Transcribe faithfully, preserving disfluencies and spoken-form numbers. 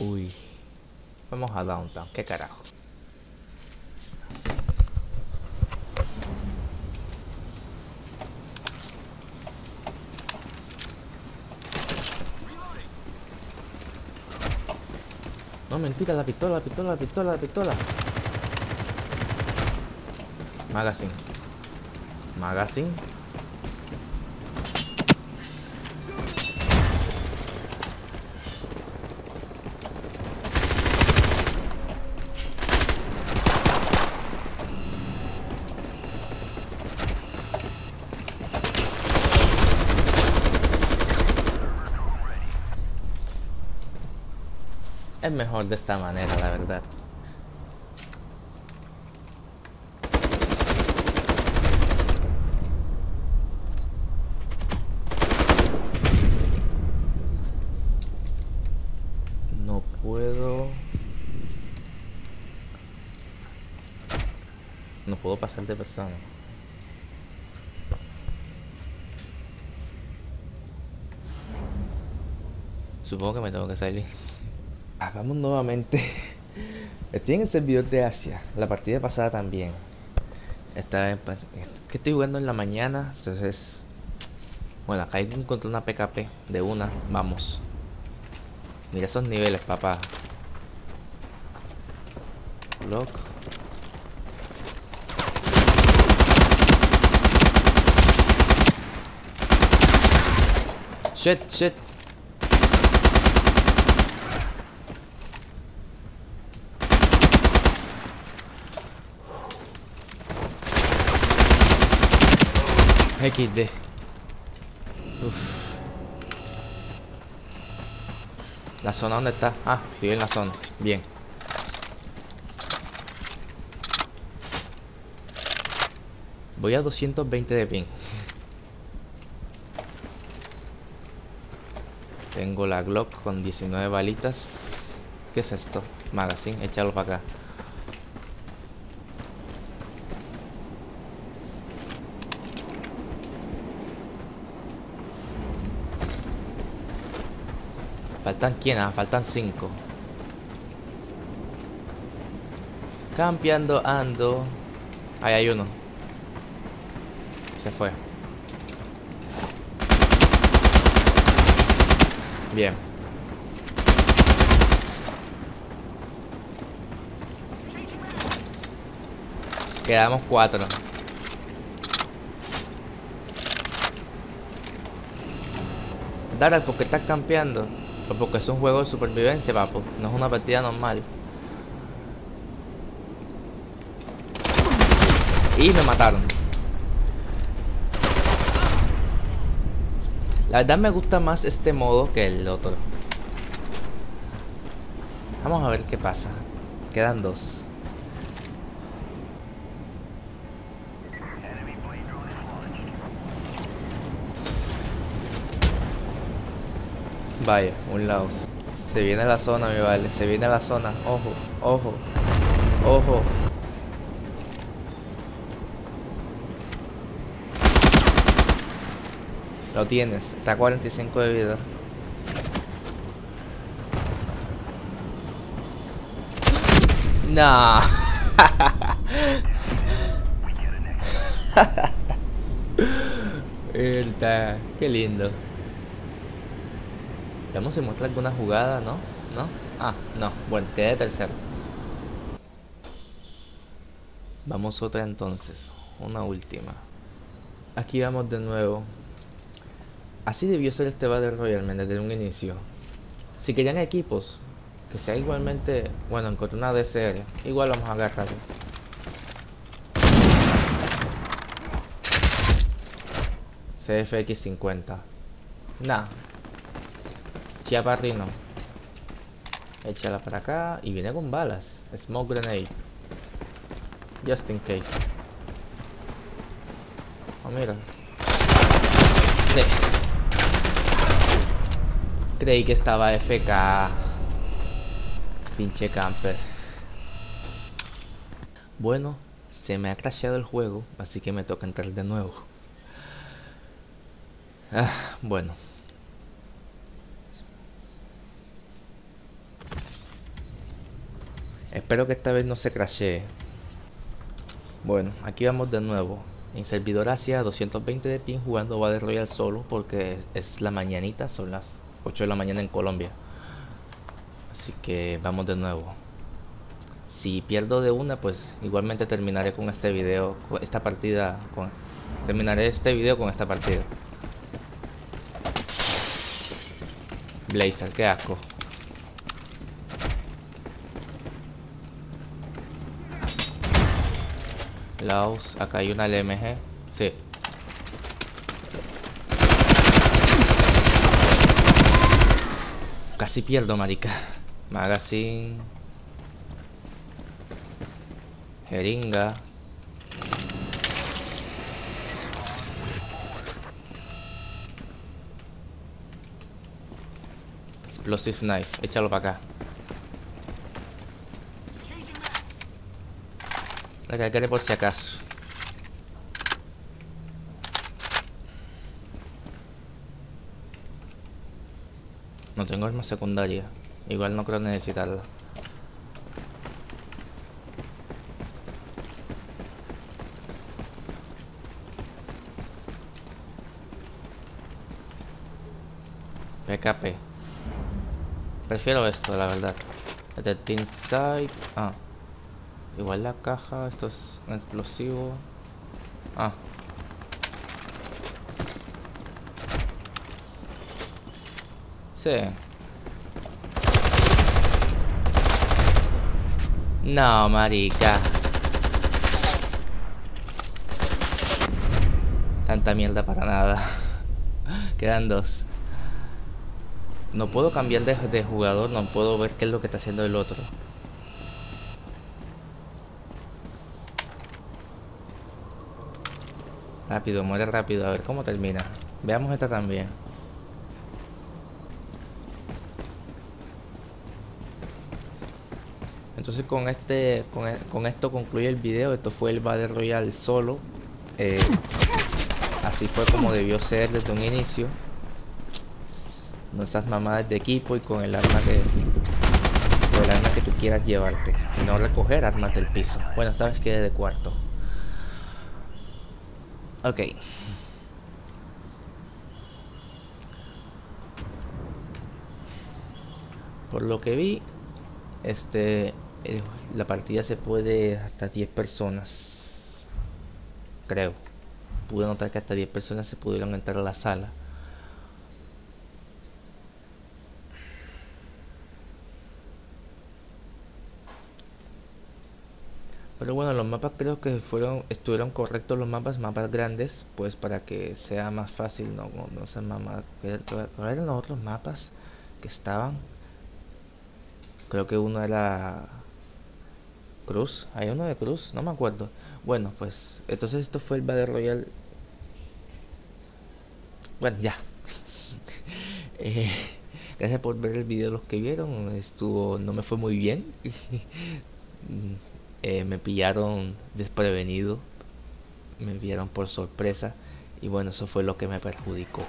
Uy, vamos a downtown, qué carajo. No, mentira, la pistola, la pistola, la pistola, la pistola. Magazine. Magazine. Es mejor de esta manera, la verdad. No puedo... No puedo pasar de persona. Supongo que me tengo que salir. Vamos nuevamente. Estoy en el servidor de Asia. La partida pasada también. Esta vez que estoy jugando en la mañana. Entonces, bueno, acá hay que encontrar una P K P de una. Vamos. Mira esos niveles, papá. Glock. Shit, shit. equis de. Uf. La zona donde está. Ah, estoy en la zona. Bien. Voy a doscientos veinte de ping. Tengo la Glock con diecinueve balitas. ¿Qué es esto? Magazine, échalo para acá. ¿Faltan quién? Ah, faltan cinco. Campeando ando. Ahí hay uno. Se fue. Bien. Quedamos cuatro. Dara, ¿por qué estás campeando? Porque es un juego de supervivencia, papo. No es una partida normal. Y me mataron. La verdad me gusta más este modo que el otro. Vamos a ver qué pasa. Quedan dos. Vaya, un lado. Se viene la zona, mi vale. Se viene la zona. Ojo, ojo, ojo. Lo tienes. Está a cuarenta y cinco de vida. No. Está. Qué lindo. Vamos a mostrar alguna jugada, ¿no? ¿No? Ah, no. Bueno, quedé tercero. Vamos otra entonces. Una última. Aquí vamos de nuevo. Así debió ser este Battle Royale desde un inicio. Si querían equipos, que sea igualmente... Bueno, encontré una D C R. Igual vamos a agarrarlo. C F X cincuenta. Nah. Chiapa Rino. Échala para acá. Y viene con balas. Smoke grenade. Just in case. Oh, mira. Tres. Creí que estaba F K. Pinche camper. Bueno, Se me ha crasheado el juego, así que me toca entrar de nuevo. Ah, bueno. Espero que esta vez no se crashee. Bueno, aquí vamos de nuevo. En servidor hacia doscientos veinte de ping jugando Battle Royale solo porque es la mañanita, son las ocho de la mañana en Colombia. Así que vamos de nuevo. Si pierdo de una, pues igualmente terminaré con este video, con esta partida, con, terminaré este video con esta partida. Blazer, qué asco. Laos, acá hay una L M G. Sí. Casi pierdo, marica. Magazine. Jeringa. Explosive knife. Échalo para acá. Recargaré por si acaso. No tengo arma secundaria. Igual no creo necesitarla. P K P. Prefiero esto, la verdad. Detecting sight. Ah. Igual la caja. Esto es un explosivo. Ah. Sí. No, marica. Tanta mierda para nada. Quedan dos. No puedo cambiar de, de jugador, no puedo ver qué es lo que está haciendo el otro. Rápido, muere rápido, a ver cómo termina. Veamos esta también. Entonces con este, con, con esto concluye el video. Esto fue el Battle Royale solo. Eh, así fue como debió ser desde un inicio. No esas mamadas de equipo y con el arma que con el arma que tú quieras llevarte y no recoger armas del piso. Bueno, esta vez quedé de cuarto. Ok. Por lo que vi, este el, la partida se puede hasta diez personas. Creo. Pude notar que hasta diez personas se pudieron entrar a la sala. Pero bueno, los mapas creo que fueron estuvieron correctos los mapas, mapas grandes, pues para que sea más fácil, no, no se mama. ¿Cuáles eran los otros mapas que estaban? Creo que uno era Cruz, hay uno de Cruz, no me acuerdo. Bueno, pues entonces esto fue el Battle Royale. Bueno, ya. eh. Gracias por ver el video, los que vieron, estuvo, no me fue muy bien. Eh, me pillaron desprevenido, me vieron por sorpresa y bueno, eso fue lo que me perjudicó.